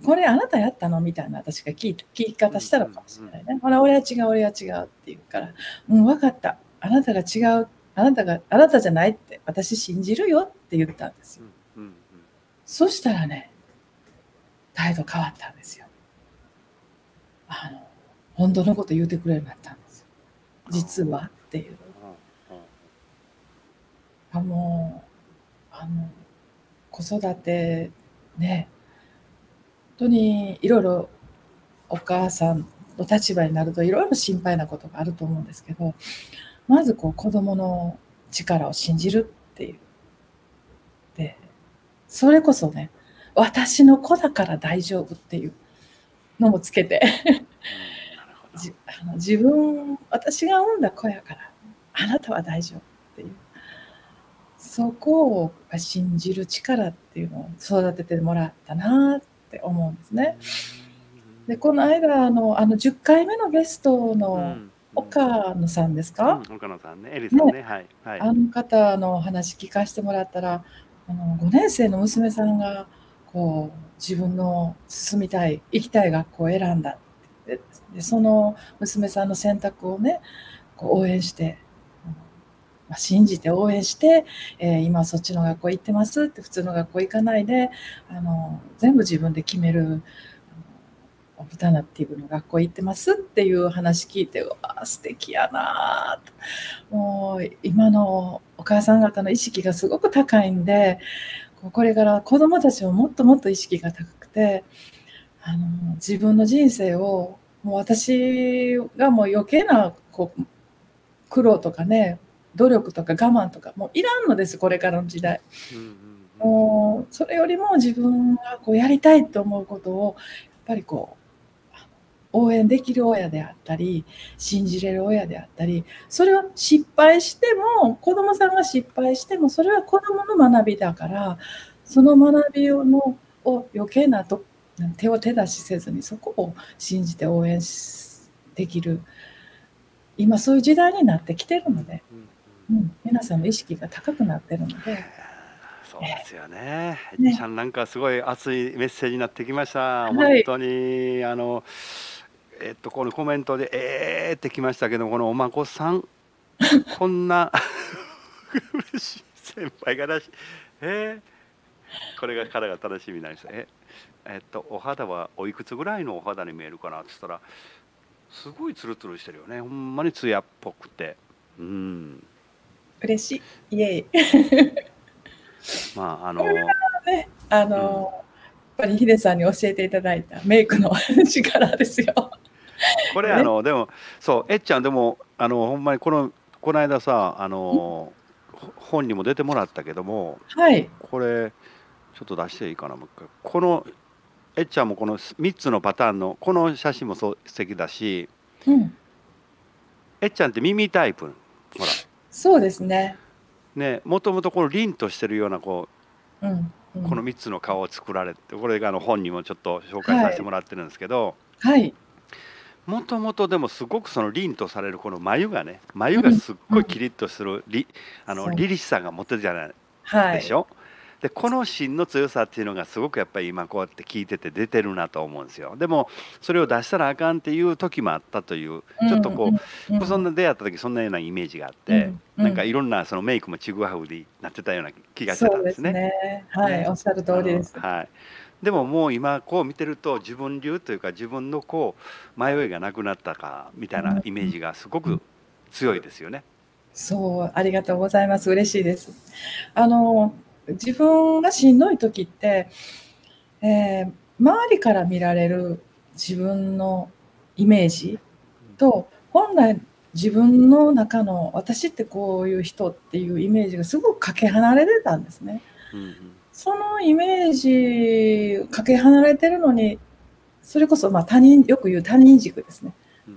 これあなたやったのみたいな私が聞き方したのかもしれないね。ほら俺は違う俺は違うって言うから「うん分かった、あなたが違う、あなたじゃないって私信じるよ」って言ったんですよ。そしたらね態度変わったんですよ。本当のこと言うてくれるようになったんですよ。実はっていう。子育てね、本当にいろいろお母さんの立場になるといろいろ心配なことがあると思うんですけど、まずこう子どもの力を信じるっていう。でそれこそね私の子だから大丈夫っていうのもつけて私が産んだ子やからあなたは大丈夫っていう、そこを信じる力っていうのを育ててもらったなって思うんですね。でこの間10回目のゲストの岡野さんですか、岡野さんね、エリさんね、はい、あの方のお話聞かせてもらったら5年生の娘さんがこう自分の進みたい行きたい学校を選んだってでその娘さんの選択をねこう応援して、信じて応援して、今そっちの学校行ってますって普通の学校行かないで全部自分で決めるオプタナティブの学校行ってますっていう話聞いて、うわ素敵やなと、もう今のお母さん方の意識がすごく高いんで。これから子どもたちももっともっと意識が高くて自分の人生をもう私がもう余計なこう苦労とかね努力とか我慢とかもういらんのです、これからの時代。もうそれよりも自分がこうやりたいと思うことをやっぱりこう応援できる親であったり信じれる親であったり、それは失敗しても子どもさんが失敗してもそれは子どもの学びだから、その学びを余計な手を手出しせずにそこを信じて応援できる今そういう時代になってきてるので、皆さんの意識が高くなってるので。そうですよね。エリちゃんなんかすごい熱いメッセージになってきました。本当にこのコメントでってきましたけど、このお孫さんこんな嬉しい先輩がこれがからが楽しみなんです。お肌はおいくつぐらいのお肌に見えるかなって言ったらすごいツルツルしてるよね。ほんまに艶っぽくて、嬉しい、イエーイ。まあこれはねやっぱりヒデさんに教えていただいたメイクの力ですよ。これでもそうエッちゃんでもほんまにこの間さ本にも出てもらったけども、はい、これちょっと出していいかな、もう一回。このエッちゃんもこの3つのパターンのこの写真も素敵だし、エッちゃんって耳タイプ、ほらそうですね。もともとこの凛としてるようなこの3つの顔を作られて、これが本にもちょっと紹介させてもらってるんですけど、もともとでもすごくその凛とされるこの眉がすっごいキリッとする凛々しさが持ってるじゃないでしょ。でこの芯の強さっていうのがすごくやっぱり今こうやって聞いてて出てるなと思うんですよ。でもそれを出したらあかんっていう時もあったという、ちょっとこうそんな出会った時そんなようなイメージがあって、なんかいろんなそのメイクもちぐはぐになってたような気がしてたんですね。はい、おっしゃる通りです。はい。でももう今こう見てると自分流というか自分のこう迷いがなくなったかみたいなイメージがすごく強いですよね。そう、ありがとうございます。嬉しいです。自分がしんどい時って周りから見られる自分のイメージと本来自分の中の私ってこういう人っていうイメージがすごくかけ離れてたんですね。そのイメージかけ離れてるのに、それこそまあ他人、よく言う他人軸ですね。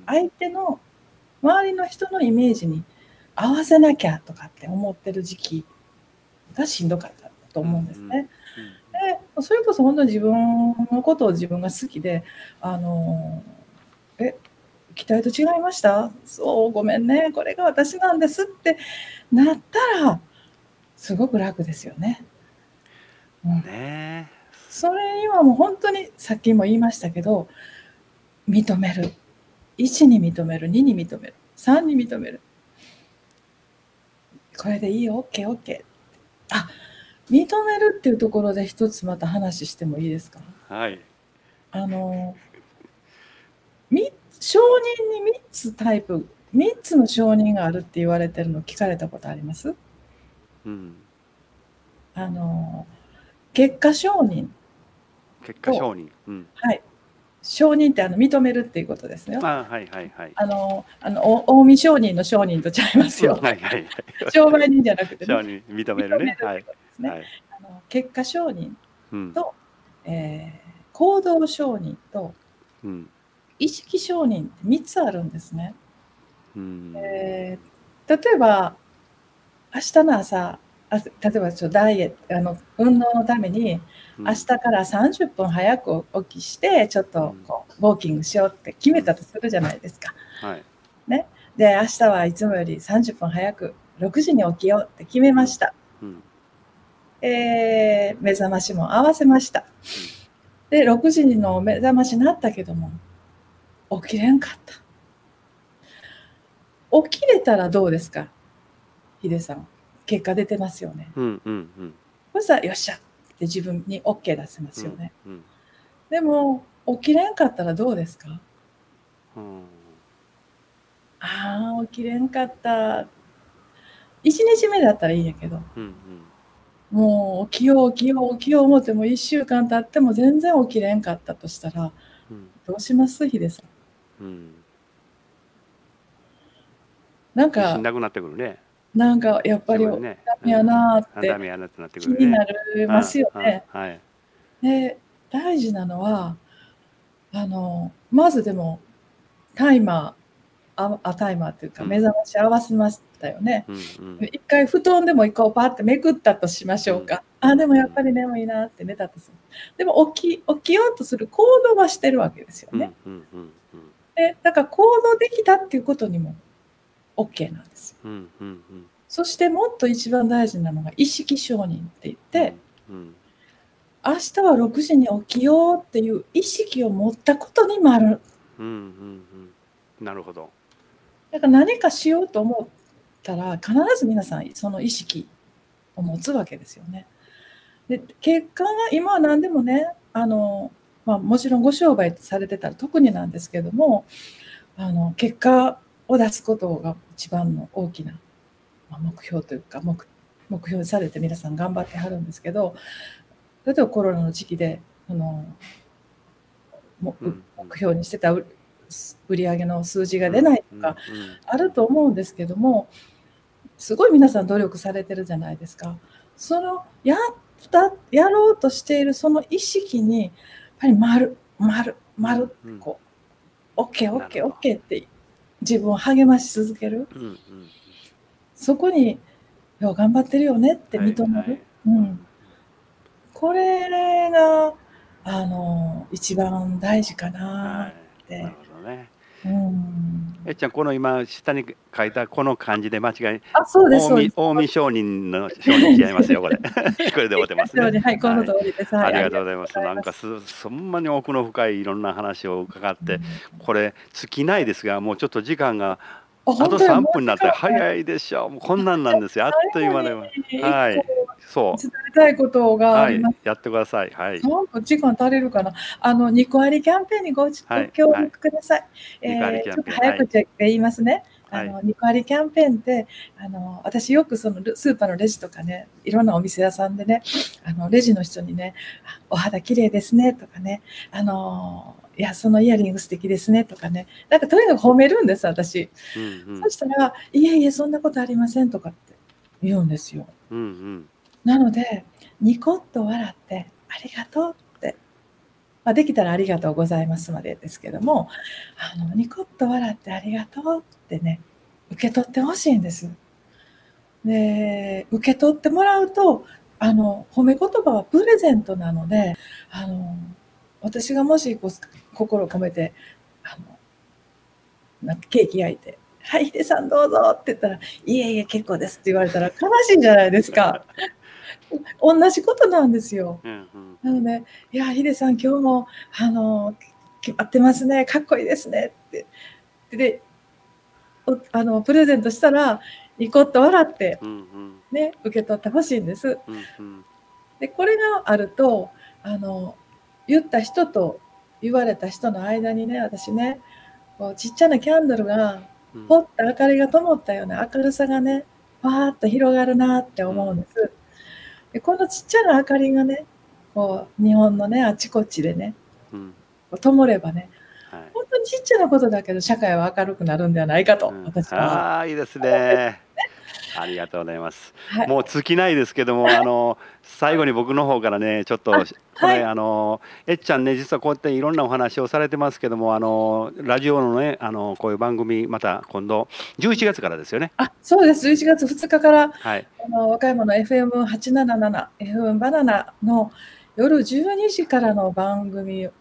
相手の周りの人のイメージに合わせなきゃとかって思ってる時期がしんどかったと思うんですね。でそれこそ本当に自分のことを自分が好きで期待と違いました?そう、ごめんね、これが私なんですってなったらすごく楽ですよね。ねえ、それにはもう本当にさっきも言いましたけど、認める、1に認める、2に認める、3に認める、これでいいよ、 OKOK。 あ、認めるっていうところで一つまた話してもいいですか？はい。承認に3つの承認があるって言われてるの聞かれたことあります?結果承認。結果承認。はい。承認って認めるっていうことですね。近江商人の商人とちゃいますよ。商売人じゃなくて、ね、承認認めるね。結果承認と、行動承認と、意識承認って3つあるんですね。例えば明日の朝、例えばダイエット運動のために明日から30分早く起きしてちょっとこうウォーキングしようって決めたとするじゃないですか。ね、で明日はいつもより30分早く6時に起きようって決めました。目覚ましも合わせました。で6時の目覚ましになったけども起きれんかった。起きれたらどうですか、ヒデさん。結果出てますよね。そしたらよっしゃって自分に OK 出せますよね。でも起きれんかったらどうですか？起きれんかった。1日目だったらいいんやけど、もう起きよう思っても1週間経っても全然起きれんかったとしたらどうします、ヒデさん。なんかしんどくなってくるね。なんかやっぱりダメやなって気になりますよね。で大事なのはまずでもタイマーっていうか目覚まし合わせましたよね。一回布団でも一個パッてめくったとしましょうか。でもやっぱり眠いなって寝たとする。でも起きようとする行動はしてるわけですよね。だから行動できたっていうことにもOK なんですよ。そしてもっと一番大事なのが意識承認って言って、明日は6時に起きようっていう意識を持ったことにもある。なるほど。だから何かしようと思ったら必ず皆さんその意識を持つわけですよね。で結果が今は何でもね、もちろんご商売されてたら特になんですけども、結果を出すことが一番の大きな目標というか目標にされて皆さん頑張ってはるんですけど、例えばコロナの時期で目標にしてた売り上げの数字が出ないとかあると思うんですけども、すごい皆さん努力されてるじゃないですか。そのやろうとしているその意識にやっぱり丸ってこう OKOKOK って自分を励まし続ける、そこに「よう頑張ってるよね」って認める、これが一番大事かなって。なるほどね。えっちゃん、この今下に書いたこの漢字で間違い、近江商人の商人違いますよ、これ。これで終わってますね。はい、この通りです。ありがとうございます。なんかそんなに奥の深いいろんな話を伺って、これ尽きないですが、もうちょっと時間があと3分になって、早いでしょう。こんなんなんですよ。あっという間では。はい。そう。伝えたいことがあります。やってください。はい。なんか時間足りるかな。2個ありキャンペーンにご協力ください。ちょっと早く言いますね。リカ割りキャンペーンって私よくそのスーパーのレジとかね、いろんなお店屋さんでね、レジの人にね「お肌綺麗ですね」とかね「いやそのイヤリング素敵ですね」とかね、なんかとにかく褒めるんです私。うん、うん、そしたら「いえいえそんなことありません」とかって言うんですよ。うんうん、なのでニコッと笑って「ありがとう」って、まあ、できたら「ありがとうございます」までですけども、ニコッと笑って「ありがとう」ってね受け取ってほしいんです。で受け取ってもらうと褒め言葉はプレゼントなので私がもし心を込めてなんかケーキ焼いて「はいヒデさんどうぞ」って言ったら「いえいえ結構です」って言われたら悲しいんじゃないですか。同じことなんですよ。うんうん、なので「いやヒデさん今日も決まってますねかっこいいですね」って。でプレゼントしたらニコッと笑って、ね、受け取ってほしいんです。でこれがあると言った人と言われた人の間にね、私ねこうちっちゃなキャンドルがポッと明かりが灯ったような明るさがねわーっと広がるなって思うんです。でこのちっちゃな明かりがねこう日本のねあちこちでね灯ればね本当にちっちゃなことだけど社会は明るくなるんではないかと、私は。ああいいですね。ありがとうございます。はい、もう尽きないですけども、最後に僕の方からねちょっとこれ、はい、えっちゃんね実はこうやっていろんなお話をされてますけどもラジオのねこういう番組また今度11月からですよね。あそうです11月2日から、はい、和歌山の FM877 FM バナナの夜12時からの番組を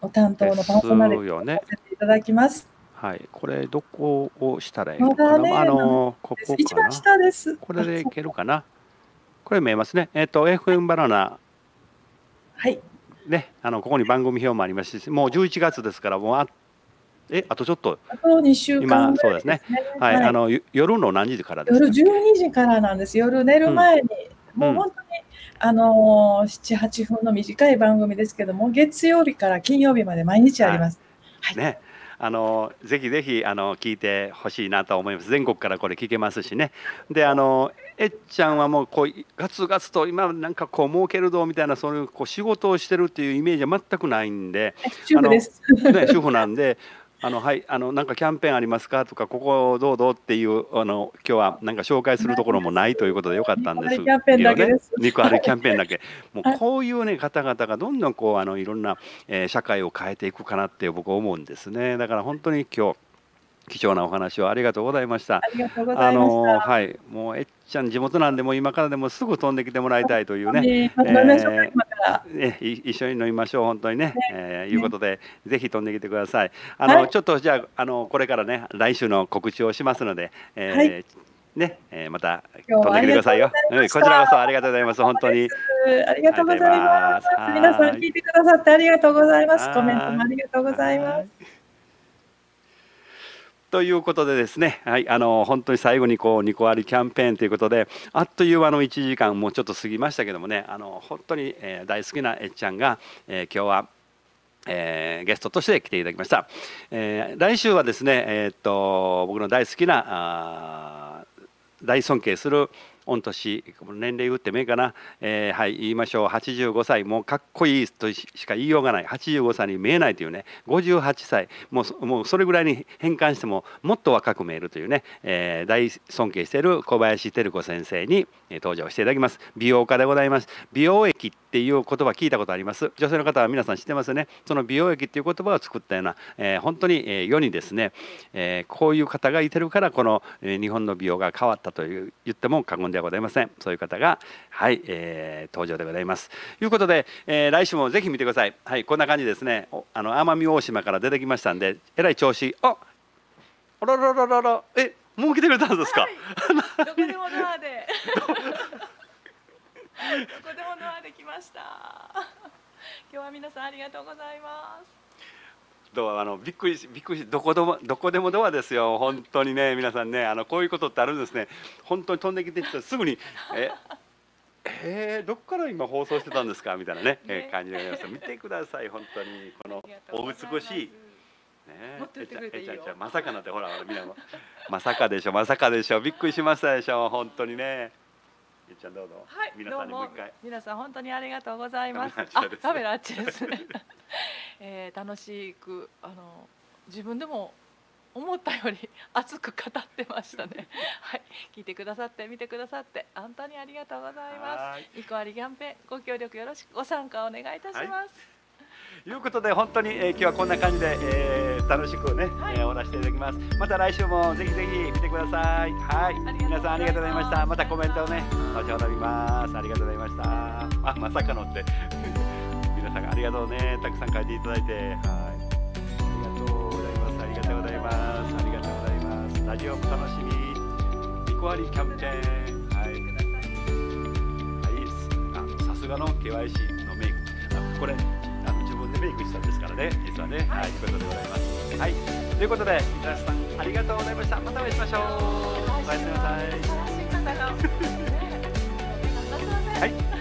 お担当のパーソナリティをさせていただきます。はい、これどこをしたらいいのかな。ここかな。一番下です。これでいけるかな。これ見えますね。FM バナナ。はい。ね、ここに番組表もありますし、もう11月ですから、もうあとちょっと。あと2週間。今そうですね。はい、夜の何時からですか。夜12時からなんです。夜寝る前に、もう本当に。7、8分の短い番組ですけども、月曜日から金曜日まで毎日あります。はい、ね、ぜひぜひ聞いてほしいなと思います。全国からこれ聞けますしね。で、えっちゃんはもうこうガツガツと今なんかこう儲けるぞみたいなそういうこう仕事をしてるっていうイメージは全くないんで、主婦です。ね、主婦なんで。はいなんかキャンペーンありますかとかここどうどうっていう今日はなんか紹介するところもないということでよかったんです。ニコあるキャンペーンだけ。もうこういうね方々がどんどんこういろんな社会を変えていくかなって僕は思うんですね。だから本当に今日。貴重なお話をありがとうございました。はい、もうえっちゃん地元なんでもう今からでもすぐ飛んできてもらいたいというね。一緒に飲みましょう本当にね。いうことでぜひ飛んできてください。はい、ちょっとじゃあこれからね来週の告知をしますので。はいね、また飛んできてくださいよ。こちらこそありがとうございます。本当に。ありがとうございます。皆さん聞いてくださってありがとうございます。コメントもありがとうございます。ということでですね、はい、本当に最後にこうニコ割キャンペーンということであっという間の1時間もうちょっと過ぎましたけどもね本当に大好きなえっちゃんが今日はゲストとして来ていただきました。来週はですね僕の大好きな大尊敬する御年年齢打ってもいいかな、はい言いましょう85歳もうかっこいいとしか言いようがない85歳に見えないというね58歳もうそれぐらいに変換してももっと若く見えるというね、大尊敬している小林照子先生に登場していただきます。美容家でございます。美容液っていう言葉聞いたことあります。女性の方は皆さん知ってますよね。その美容液っていう言葉を作ったような、本当に世にですね、こういう方がいてるからこの日本の美容が変わったという言っても過言でございません。そういう方がはい、登場でございます。ということで、来週もぜひ見てください。はいこんな感じですね。奄美大島から出てきましたんでえらい調子あらららららえもう来てくれたんですか。はい、どこでもノアでどこでもノアで来ました。今日は皆さんありがとうございます。どうびっくりどこでもドアですよ本当にね皆さんねこういうことってあるんですね。本当に飛んできてきたすぐにどこから今放送してたんですかみたいなね感じでございます。見てください本当にこのお美しいね、持ってってくれていいよ。まさかなんてほらみんなまさかでしょ、まさかでしょ、びっくりしましたでしょ、本当にね。えっちゃんどうぞ。はい、皆さんにもう一回。皆さん本当にありがとうございます。カメラあっちですね。楽しく自分でも思ったより熱く語ってましたね。はい、聞いてくださって見てくださって本当にありがとうございます。イコアリキャンペーンご協力よろしく、ご参加お願いいたします。はいいうことで本当に、今日はこんな感じで、楽しくね、はい、お話していただきます。また来週もぜひぜひ見てください。はい、皆さんありがとうございました。またコメントをね後ほど見ます。ありがとうございました。あ、まさかのって皆さんありがとうね、たくさん書いていただいて、はい、ありがとうございます、ありがとうございます、ありがとうございます。ラジオも楽しみ、イコアリキャンペーン、はい、はい、さすがの KYC のメイク、これメイクしたんですからね、実はね、はい、ということでございます。はい、ということで、皆さんありがとうございました。またお会いしましょう。おやすみなさい。はい。